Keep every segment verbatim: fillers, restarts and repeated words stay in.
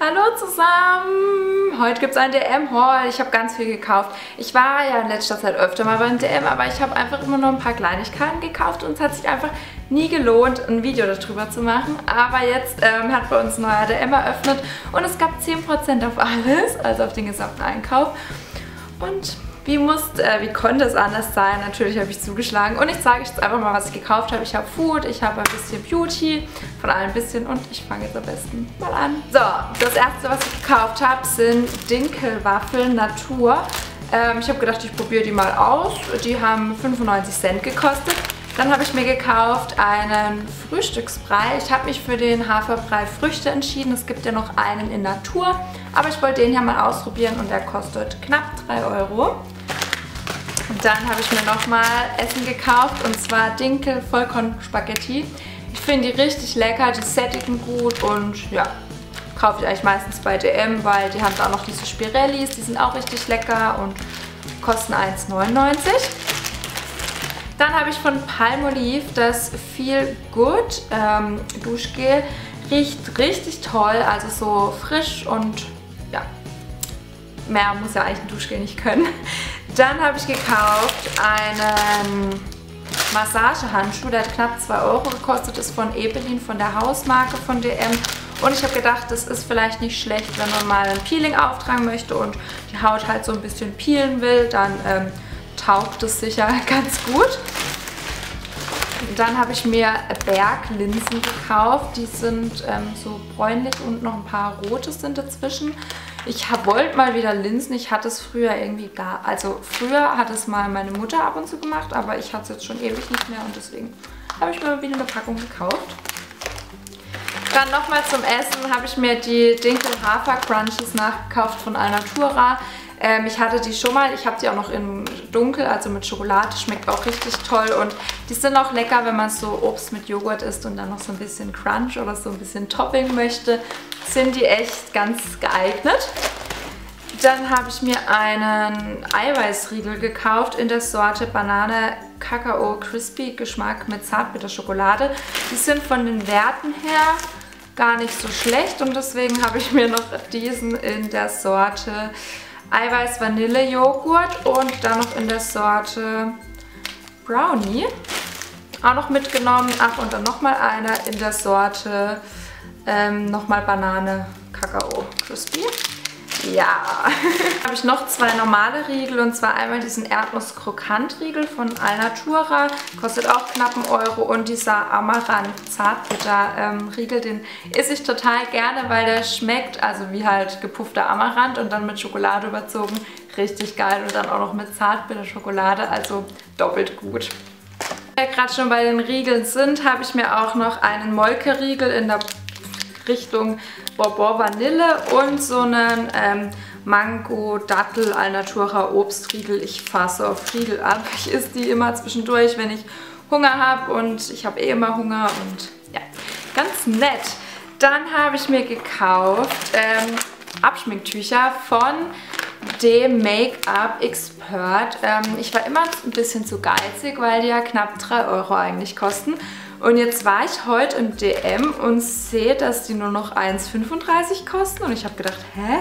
Hallo zusammen! Heute gibt es einen D M-Haul. Ich habe ganz viel gekauft. Ich war ja in letzter Zeit öfter mal beim D M, aber ich habe einfach immer nur ein paar Kleinigkeiten gekauft und es hat sich einfach nie gelohnt, ein Video darüber zu machen. Aber jetzt ähm, hat bei uns ein neuer D M eröffnet und es gab zehn Prozent auf alles, also auf den gesamten Einkauf. Und Wie, musste, äh, wie konnte es anders sein? Natürlich habe ich zugeschlagen und ich zeige euch jetzt einfach mal, was ich gekauft habe. Ich habe Food, ich habe ein bisschen Beauty, von allem ein bisschen, und ich fange jetzt am besten mal an. So, das erste, was ich gekauft habe, sind Dinkelwaffeln Natur. Ähm, ich habe gedacht, ich probiere die mal aus. Die haben fünfundneunzig Cent gekostet. Dann habe ich mir gekauft einen Frühstücksbrei. Ich habe mich für den Haferbrei Früchte entschieden. Es gibt ja noch einen in Natur, aber ich wollte den hier mal ausprobieren und der kostet knapp drei Euro. Und dann habe ich mir nochmal Essen gekauft, und zwar Dinkel Vollkorn Spaghetti. Ich finde die richtig lecker, die sättigen gut, und ja, kaufe ich eigentlich meistens bei D M, weil die haben da auch noch diese Spirellis, die sind auch richtig lecker und kosten eins neunundneunzig. Dann habe ich von Palmolive das Feel Good ähm, Duschgel. Riecht richtig toll, also so frisch, und ja, mehr muss ja eigentlich ein Duschgel nicht können. Dann habe ich gekauft einen Massagehandschuh, der hat knapp zwei Euro gekostet, ist von Ebelin, von der Hausmarke von D M. Und ich habe gedacht, das ist vielleicht nicht schlecht, wenn man mal ein Peeling auftragen möchte und die Haut halt so ein bisschen peelen will, dann ähm, taugt es sicher ganz gut. Dann habe ich mir Berglinsen gekauft, die sind ähm, so bräunlich und noch ein paar rote sind dazwischen. Ich wollte mal wieder Linsen, ich hatte es früher irgendwie gar, also früher hat es mal meine Mutter ab und zu gemacht, aber ich hatte es jetzt schon ewig nicht mehr und deswegen habe ich mir wieder eine Packung gekauft. Dann nochmal zum Essen habe ich mir die Dinkel Hafer Crunches nachgekauft von Alnatura. Ähm, ich hatte die schon mal, ich habe die auch noch in dunkel, also mit Schokolade, schmeckt auch richtig toll, und die sind auch lecker, wenn man so Obst mit Joghurt isst und dann noch so ein bisschen Crunch oder so ein bisschen Topping möchte, sind die echt ganz geeignet. Dann habe ich mir einen Eiweißriegel gekauft in der Sorte Banane Kakao Crispy Geschmack mit Zartbitterschokolade. Die sind von den Werten her gar nicht so schlecht und deswegen habe ich mir noch diesen in der Sorte Eiweiß-Vanille-Joghurt und dann noch in der Sorte Brownie auch noch mitgenommen. Ach, und dann nochmal einer in der Sorte ähm, nochmal Banane-Kakao-Crispy. Ja, habe ich noch zwei normale Riegel, und zwar einmal diesen Erdnuss-Krokant-Riegel von Alnatura, kostet auch knapp einen Euro, und dieser Amarant Zartbitter-Riegel, den esse ich total gerne, weil der schmeckt, also wie halt gepuffter Amarant und dann mit Schokolade überzogen, richtig geil, und dann auch noch mit Zartbitter-Schokolade, also doppelt gut. Wenn wir gerade schon bei den Riegeln sind, habe ich mir auch noch einen Molkeriegel in der Richtung Bourbon Vanille und so einen ähm, Mango-Dattel Alnatura Obstriegel. Ich fasse auf Riegel ab. Ich esse die immer zwischendurch, wenn ich Hunger habe, und ich habe eh immer Hunger, und ja, ganz nett. Dann habe ich mir gekauft ähm, Abschminktücher von dem Make-up Expert. Ähm, ich war immer ein bisschen zu geizig, weil die ja knapp drei Euro eigentlich kosten. Und jetzt war ich heute im D M und sehe, dass die nur noch eins fünfunddreißig kosten. Und ich habe gedacht, hä?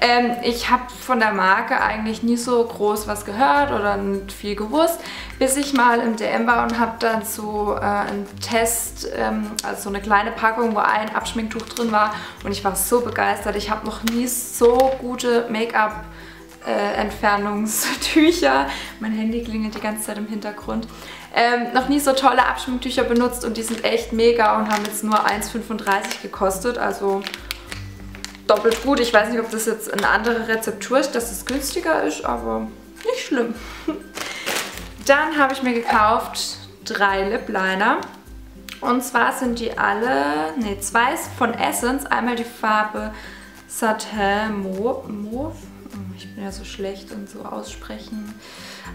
Ähm, ich habe von der Marke eigentlich nie so groß was gehört oder nicht viel gewusst, bis ich mal im D M war und habe dann so äh, einen Test, ähm, also so eine kleine Packung, wo ein Abschminktuch drin war. Und ich war so begeistert. Ich habe noch nie so gute Make-up Äh, Entfernungstücher. Mein Handy klingelt die ganze Zeit im Hintergrund. Ähm, noch nie so tolle Abschminktücher benutzt, und die sind echt mega und haben jetzt nur eins fünfunddreißig gekostet, also doppelt gut. Ich weiß nicht, ob das jetzt eine andere Rezeptur ist, dass es günstiger ist, aber nicht schlimm. Dann habe ich mir gekauft drei Lip Liner. Und zwar sind die alle, ne, zwei von Essence. Einmal die Farbe Satin Mauve. Ich bin ja so schlecht in so Aussprechen,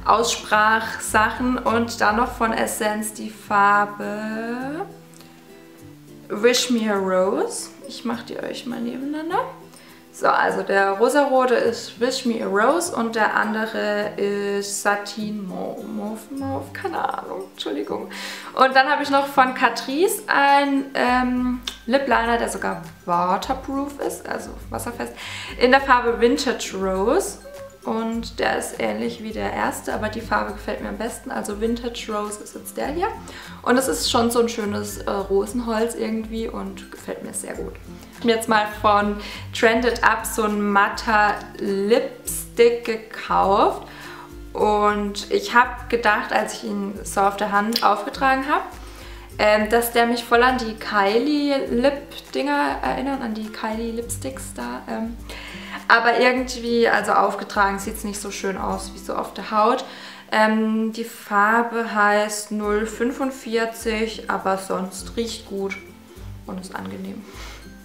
Aussprachsachen. Und dann noch von Essence die Farbe Wish Me a Rose. Ich mache die euch mal nebeneinander. So, also der rosarote ist Wish Me a Rose und der andere ist Satin Mauve, Mauve, Mauve, keine Ahnung, Entschuldigung. Und dann habe ich noch von Catrice ein ähm, Lip Liner, der sogar waterproof ist, also wasserfest, in der Farbe Vintage Rose. Und der ist ähnlich wie der erste, aber die Farbe gefällt mir am besten. Also Vintage Rose ist jetzt der hier. Und es ist schon so ein schönes äh, Rosenholz irgendwie und gefällt mir sehr gut. Ich habe mir jetzt mal von Trend It Up so ein matter Lipstick gekauft. Und ich habe gedacht, als ich ihn so auf der Hand aufgetragen habe, ähm, dass der mich voll an die Kylie-Lip-Dinger erinnert, an die Kylie-Lipsticks da. Ähm. Aber irgendwie, also aufgetragen, sieht es nicht so schön aus wie so auf der Haut. Ähm, die Farbe heißt null fünfundvierzig, aber sonst riecht gut und ist angenehm.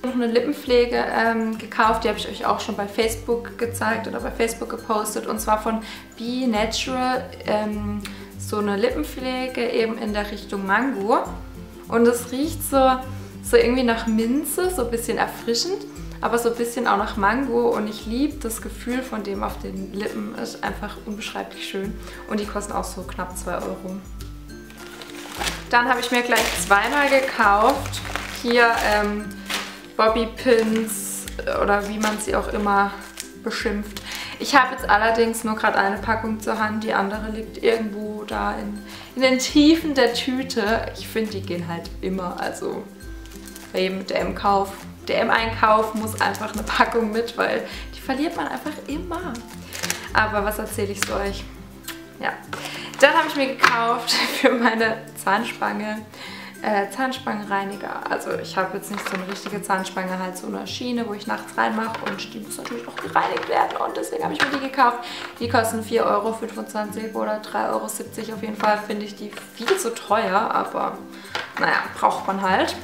Ich habe noch eine Lippenpflege ähm, gekauft, die habe ich euch auch schon bei Facebook gezeigt oder bei Facebook gepostet. Und zwar von Be Natural, ähm, so eine Lippenpflege eben in der Richtung Mango. Und es riecht so, so irgendwie nach Minze, so ein bisschen erfrischend. Aber so ein bisschen auch nach Mango und ich liebe das Gefühl von dem auf den Lippen, ist einfach unbeschreiblich schön. Und die kosten auch so knapp zwei Euro. Dann habe ich mir gleich zweimal gekauft, hier ähm, Bobby Pins oder wie man sie auch immer beschimpft. Ich habe jetzt allerdings nur gerade eine Packung zur Hand, die andere liegt irgendwo da in, in den Tiefen der Tüte. Ich finde, die gehen halt immer, also bei jedem D M-Kauf. D M-Einkauf muss einfach eine Packung mit, weil die verliert man einfach immer. Aber was erzähle ich euch? Ja. Dann habe ich mir gekauft für meine Zahnspange äh, Zahnspangenreiniger. Also ich habe jetzt nicht so eine richtige Zahnspange, halt so eine Schiene, wo ich nachts reinmache und die muss natürlich auch gereinigt werden und deswegen habe ich mir die gekauft. Die kosten vier Euro fünfundzwanzig oder drei Euro siebzig. Auf jeden Fall finde ich die viel zu teuer, aber naja, braucht man halt.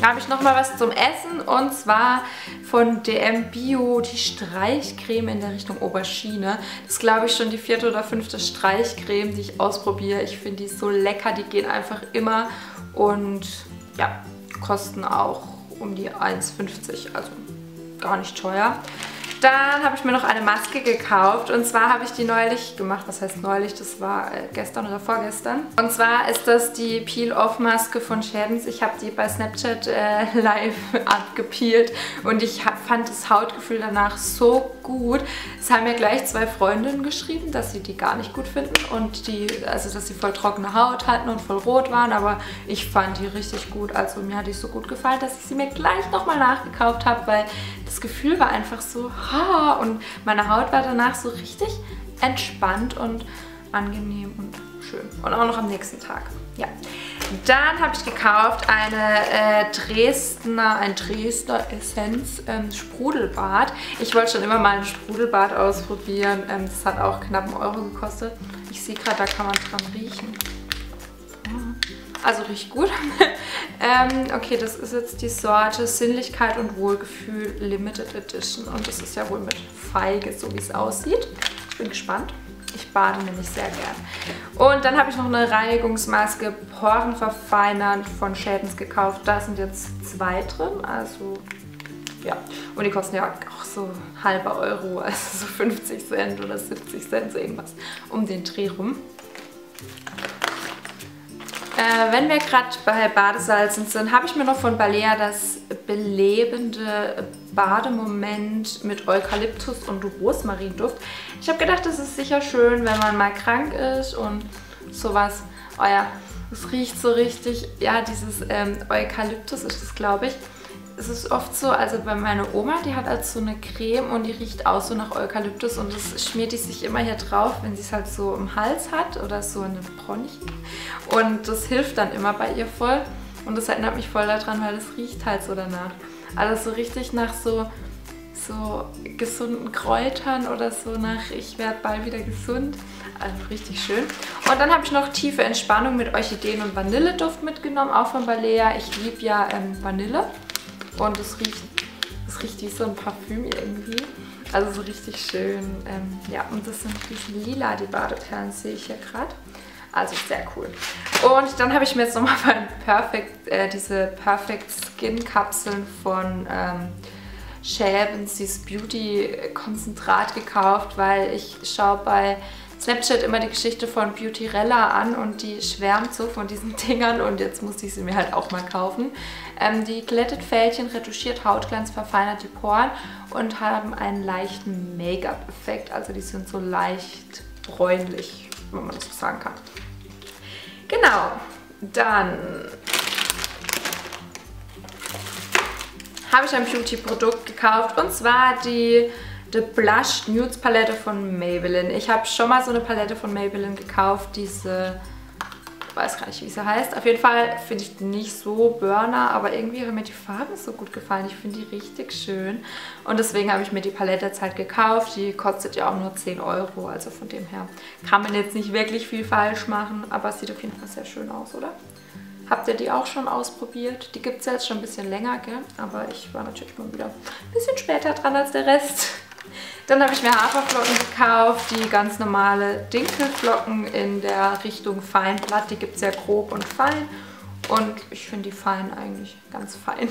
Da habe ich nochmal was zum Essen und zwar von D M Bio die Streichcreme in der Richtung Aubergine. Das ist, glaube ich, schon die vierte oder fünfte Streichcreme, die ich ausprobiere. Ich finde die so lecker, die gehen einfach immer und ja, kosten auch um die ein Euro fünfzig, also gar nicht teuer. Dann habe ich mir noch eine Maske gekauft und zwar habe ich die neulich gemacht, was heißt neulich, das war gestern oder vorgestern. Und zwar ist das die Peel-Off-Maske von Schaebens. Ich habe die bei Snapchat äh, live abgepeelt und ich hab, fand das Hautgefühl danach so gut. Es haben mir gleich zwei Freundinnen geschrieben, dass sie die gar nicht gut finden und die, also dass sie voll trockene Haut hatten und voll rot waren, aber ich fand die richtig gut. Also mir hat die so gut gefallen, dass ich sie mir gleich nochmal nachgekauft habe, weil das Gefühl war einfach so... Und meine Haut war danach so richtig entspannt und angenehm und schön. Und auch noch am nächsten Tag. Ja. Dann habe ich gekauft eine äh, Dresdner, ein Dresdner Essenz ähm, Sprudelbart. Ich wollte schon immer mal einen Sprudelbart ausprobieren. Ähm, das hat auch knapp einen Euro gekostet. Ich sehe gerade, da kann man dran riechen. Also riecht gut. ähm, okay, das ist jetzt die Sorte Sinnlichkeit und Wohlgefühl Limited Edition. Und das ist ja wohl mit Feige, so wie es aussieht. Ich bin gespannt. Ich bade nämlich sehr gern. Und dann habe ich noch eine Reinigungsmaske Porenverfeinernd von Schaebens gekauft. Da sind jetzt zwei drin, also... Ja, und die kosten ja auch so halber Euro, also so fünfzig Cent oder siebzig Cent, so irgendwas um den Dreh rum. Äh, wenn wir gerade bei Badesalzen sind, habe ich mir noch von Balea das belebende Bademoment mit Eukalyptus und Rosmarinduft. Ich habe gedacht, das ist sicher schön, wenn man mal krank ist und sowas. Oh ja, es riecht so richtig, ja, dieses ähm, Eukalyptus ist das, glaube ich. Es ist oft so, also bei meiner Oma, die hat halt so eine Creme und die riecht auch so nach Eukalyptus und das schmiert die sich immer hier drauf, wenn sie es halt so im Hals hat oder so in den Bronchien. Und das hilft dann immer bei ihr voll und das erinnert mich voll daran, weil es riecht halt so danach. Also so richtig nach so, so gesunden Kräutern oder so nach ich werde bald wieder gesund. Also richtig schön. Und dann habe ich noch tiefe Entspannung mit Orchideen und Vanilleduft mitgenommen, auch von Balea. Ich liebe ja ähm, Vanille. Und es riecht, es riecht wie so ein Parfüm irgendwie. Also so richtig schön. Ähm, ja, und das sind ein lila, die Badeperlen, sehe ich hier gerade. Also sehr cool. Und dann habe ich mir jetzt nochmal von Perfect, äh, diese Perfect Skin Kapseln von ähm, Schaebens dieses Beauty-Konzentrat gekauft, weil ich schaue bei Snapchat immer die Geschichte von Beautyrella an und die schwärmt so von diesen Dingern und jetzt musste ich sie mir halt auch mal kaufen. Ähm, die glättet Fältchen, retuschiert Hautglanz, verfeinert die Poren und haben einen leichten Make-up-Effekt. Also die sind so leicht bräunlich, wenn man das so sagen kann. Genau, dann habe ich ein Beauty-Produkt gekauft und zwar die The Blush Nudes Palette von Maybelline. Ich habe schon mal so eine Palette von Maybelline gekauft, diese, ich weiß gar nicht, wie sie heißt. Auf jeden Fall finde ich die nicht so Burner, aber irgendwie haben mir die Farben so gut gefallen. Ich finde die richtig schön und deswegen habe ich mir die Palette jetzt halt gekauft. Die kostet ja auch nur zehn Euro, also von dem her kann man jetzt nicht wirklich viel falsch machen, aber es sieht auf jeden Fall sehr schön aus, oder? Habt ihr die auch schon ausprobiert? Die gibt es ja jetzt schon ein bisschen länger, gell? Aber ich war natürlich mal wieder ein bisschen später dran als der Rest. Dann habe ich mir Haferflocken gekauft, die ganz normale Dinkelflocken in der Richtung Feinblatt. Die gibt es ja grob und fein und ich finde die fein eigentlich ganz fein.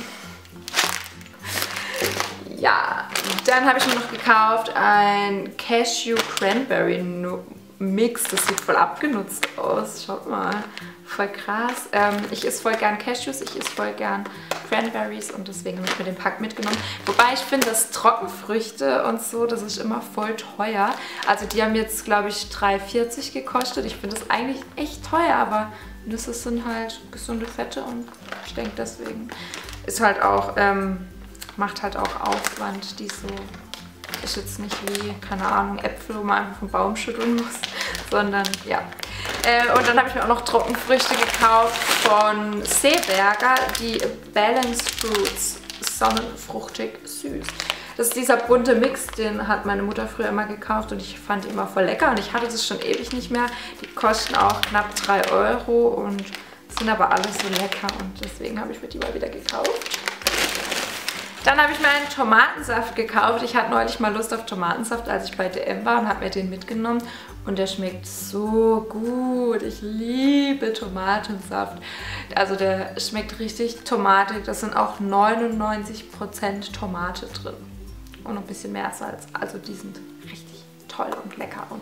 Ja, dann habe ich mir noch gekauft ein Cashew-Cranberry-Mix. Das sieht voll abgenutzt aus, schaut mal. Voll krass. Ähm, ich esse voll gern Cashews, ich esse voll gern Cranberries und deswegen habe ich mir den Pack mitgenommen. Wobei ich finde, dass Trockenfrüchte und so, das ist immer voll teuer. Also die haben jetzt, glaube ich, drei vierzig gekostet. Ich finde das eigentlich echt teuer, aber Nüsse sind halt gesunde Fette und ich denke, deswegen ist halt auch, ähm, macht halt auch Aufwand, die so, ist jetzt nicht wie, keine Ahnung, Äpfel, wo man einfach vom Baum schütteln muss, sondern ja. Äh, und dann habe ich mir auch noch Trockenfrüchte gekauft von Seeberger, die Balance Fruits, sonnenfruchtig süß. Das ist dieser bunte Mix, den hat meine Mutter früher immer gekauft und ich fand ihn immer voll lecker und ich hatte das schon ewig nicht mehr. Die kosten auch knapp drei Euro und sind aber alle so lecker und deswegen habe ich mir die mal wieder gekauft. Dann habe ich mir einen Tomatensaft gekauft. Ich hatte neulich mal Lust auf Tomatensaft, als ich bei D M war und habe mir den mitgenommen. Und der schmeckt so gut. Ich liebe Tomatensaft. Also der schmeckt richtig tomatig. Das sind auch neunundneunzig Prozent Tomate drin. Und noch ein bisschen Meersalz. Also die sind richtig toll und lecker und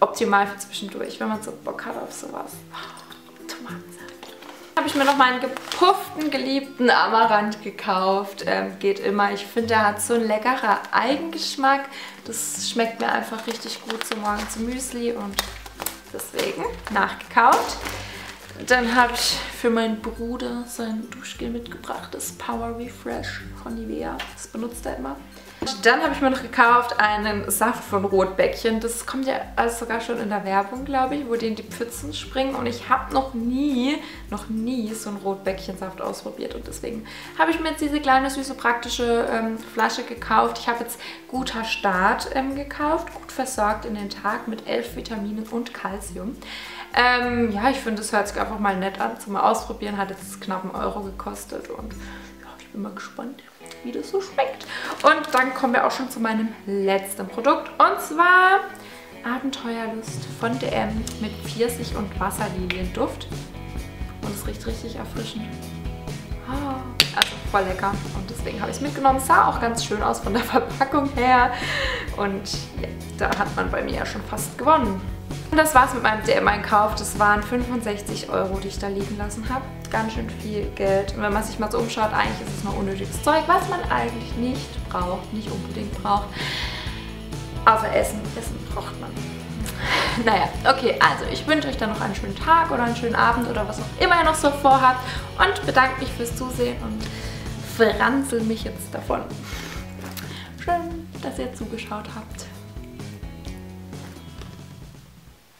optimal für zwischendurch, wenn man so Bock hat auf sowas. Tomatensaft. Habe ich mir noch meinen gepufften, geliebten Amarant gekauft. Ähm, geht immer. Ich finde, der hat so einen leckeren Eigengeschmack. Das schmeckt mir einfach richtig gut zum Morgen zu Müsli und deswegen nachgekauft. Dann habe ich für meinen Bruder sein Duschgel mitgebracht, das Power Refresh von Nivea. Das benutzt er immer. Dann habe ich mir noch gekauft einen Saft von Rotbäckchen. Das kommt ja alles sogar schon in der Werbung, glaube ich, wo denen die Pfützen springen. Und ich habe noch nie, noch nie so einen Rotbäckchensaft ausprobiert. Und deswegen habe ich mir jetzt diese kleine, süße, praktische ähm, Flasche gekauft. Ich habe jetzt Guter Start ähm, gekauft. Gut versorgt in den Tag mit elf Vitaminen und Kalzium. Ähm, ja, ich finde, das hört sich einfach mal nett an. Zum mal ausprobieren, hat jetzt knapp einen Euro gekostet. Und ja, ich bin mal gespannt, wie das so schmeckt. Und dann kommen wir auch schon zu meinem letzten Produkt und zwar Abenteuerlust von D M mit Pfirsich- und Wasserlilienduft und es riecht richtig erfrischend. Also voll lecker und deswegen habe ich es mitgenommen. Es sah auch ganz schön aus von der Verpackung her und ja, da hat man bei mir ja schon fast gewonnen. Und das war's mit meinem D M-Einkauf. Das waren fünfundsechzig Euro, die ich da liegen lassen habe. Ganz schön viel Geld. Und wenn man sich mal so umschaut, eigentlich ist es nur unnötiges Zeug, was man eigentlich nicht braucht, nicht unbedingt braucht. Außer Essen. Essen braucht man. Naja, okay, also ich wünsche euch dann noch einen schönen Tag oder einen schönen Abend oder was auch immer ihr noch so vorhabt. Und bedanke mich fürs Zusehen und franzel mich jetzt davon. Schön, dass ihr zugeschaut habt.